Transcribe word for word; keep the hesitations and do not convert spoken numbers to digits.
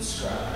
described.